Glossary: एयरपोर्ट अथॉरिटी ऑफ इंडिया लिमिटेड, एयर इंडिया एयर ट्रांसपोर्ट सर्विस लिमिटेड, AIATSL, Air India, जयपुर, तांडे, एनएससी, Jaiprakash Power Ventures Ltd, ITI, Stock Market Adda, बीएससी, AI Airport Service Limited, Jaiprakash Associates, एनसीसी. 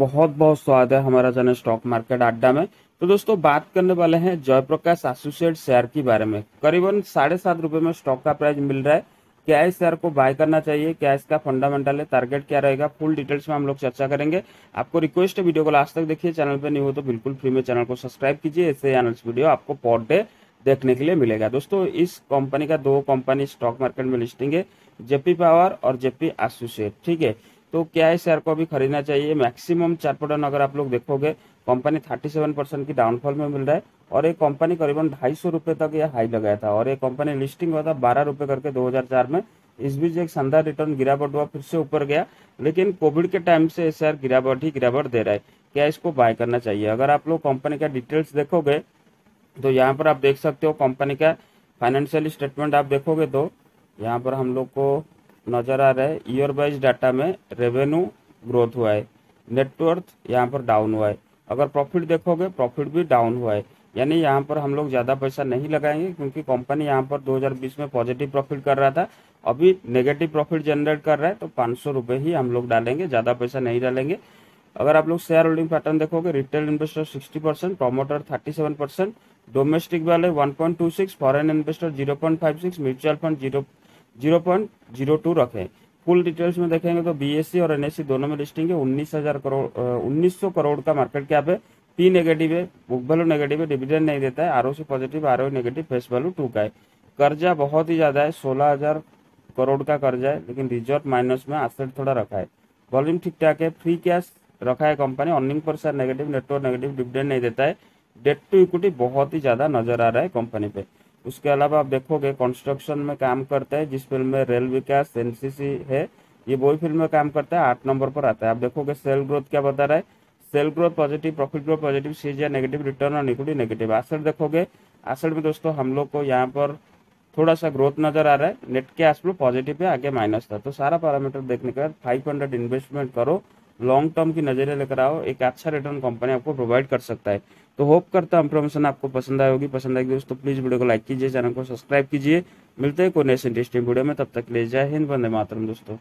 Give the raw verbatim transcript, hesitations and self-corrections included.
बहुत बहुत स्वागत है हमारा चैनल स्टॉक मार्केट अड्डा में। तो दोस्तों बात करने वाले हैं जयप्रकाश एसोसिएट शेयर के बारे में। करीबन साढ़े सात रुपये में स्टॉक का प्राइस मिल रहा है। क्या इस शेयर को बाय करना चाहिए, क्या इसका फंडामेंटल है, टारगेट क्या रहेगा, फुल डिटेल्स में हम लोग चर्चा करेंगे। आपको रिक्वेस्ट है वीडियो को लास्ट तक देखिए। चैनल पर नहीं हो तो बिल्कुल फ्री में चैनल को सब्सक्राइब कीजिए। ऐसे एनालिसिस वीडियो आपको पर डे देखने के लिए मिलेगा। दोस्तों इस कंपनी का दो कंपनी स्टॉक मार्केट में लिस्टिंग है, जेपी पावर और जेपी एसोसिएट। ठीक है, तो क्या इस शेयर को अभी खरीदना चाहिए। मैक्सिमम चार पैटर्न अगर आप लोग देखोगे, कंपनी सैंतीस परसेंट की डाउनफॉल में मिल रहा है और ये कंपनी करीबन ढाई सौ रुपये तक यह हाई लगाया था और ये कंपनी लिस्टिंग हुआ था बारह रुपये करके दो हज़ार चार में। इस बीच एक शानदार रिटर्न गिरावट हुआ, फिर से ऊपर गया, लेकिन कोविड के टाइम से ये शेयर गिरावट ही गिरावट दे रहा है। क्या इसको बाय करना चाहिए। अगर आप लोग कंपनी का डिटेल्स देखोगे तो यहाँ पर आप देख सकते हो, कंपनी का फाइनेंशियल स्टेटमेंट आप देखोगे तो यहाँ पर हम लोग को नजर आ रहा है ईयर वाइज डाटा में रेवेन्यू ग्रोथ हुआ है, नेटवर्थ यहाँ पर डाउन हुआ है। अगर प्रॉफिट देखोगे प्रॉफिट भी डाउन हुआ है, यानी यहाँ पर हम लोग ज़्यादा पैसा नहीं लगाएंगे क्योंकि कंपनी यहाँ पर दो हज़ार बीस में पॉजिटिव प्रॉफिट कर रहा था, अभी नेगेटिव प्रॉफिट जनरेट कर रहा है। तो पाँच सौ रुपये ही हम लोग डालेंगे, ज़्यादा पैसा नहीं डालेंगे। अगर आप लोग शेयर होल्डिंग पैटर्न देखोगे, रिटेल इन्वेस्टर साठ परसेंट, प्रमोटर सैंतीस परसेंट, डोमेस्टिक वाले one point two six, foreign investor zero point five six, mutual fund zero point zero two रखें। फुल डिटेल्स में देखेंगे तो बीएससी और एनएससी दोनों में लिस्टिंग है। उन्नीस हजार करोड़ उन्नीस सौ करोड़ का मार्केट कैप है। पी नेगेटिव है, बुक वैल्यू नेगेटिव है, डिविडेंड नहीं देता है, ROC positive, ROE negative, face value two का है। कर्जा बहुत ही ज्यादा है, सोलह हजार करोड़ का कर्जा है, लेकिन रिजर्व माइनस में एसेट थोड़ा रखा है। वॉल्यूम ठीक ठाक है, फ्री कैश रखा है company. Earning per share negative, network negative, dividend नहीं देता है। डेट टू इक्विटी बहुत ही ज्यादा नजर आ रहा है कंपनी पे। उसके अलावा आप देखोगे कंस्ट्रक्शन में काम करता है, जिस फिल्म में रेल विकास एनसीसी है, ये वही फिल्म में काम करता है, आठ नंबर पर आता है। आप देखोगे सेल ग्रोथ क्या बता रहा है, sale growth positive, profit growth positive, CGR negative, return on equity negative. Asset देखोगे, एसेट में दोस्तों हम लोग को यहाँ पर थोड़ा सा ग्रोथ नजर आ रहा है। नेट कैश फ्लो पॉजिटिव है, आगे माइनस था। तो सारा पैरामीटर देखने के बाद फाइव हंड्रेड इन्वेस्टमेंट करो, लॉन्ग टर्म की नजरिया लेकर आओ, एक अच्छा रिटर्न कंपनी आपको प्रोवाइड कर सकता है। तो होप करता हूं इन्फॉर्मेशन आपको पसंद आई होगी। पसंद आएगी दोस्तों प्लीज वीडियो को लाइक कीजिए, चैनल को सब्सक्राइब कीजिए। मिलते हैं कोई नेक्स्ट इंटरेस्टिंग वीडियो में, तब तक ले जय हिंद, वंदे मातरम दोस्तों।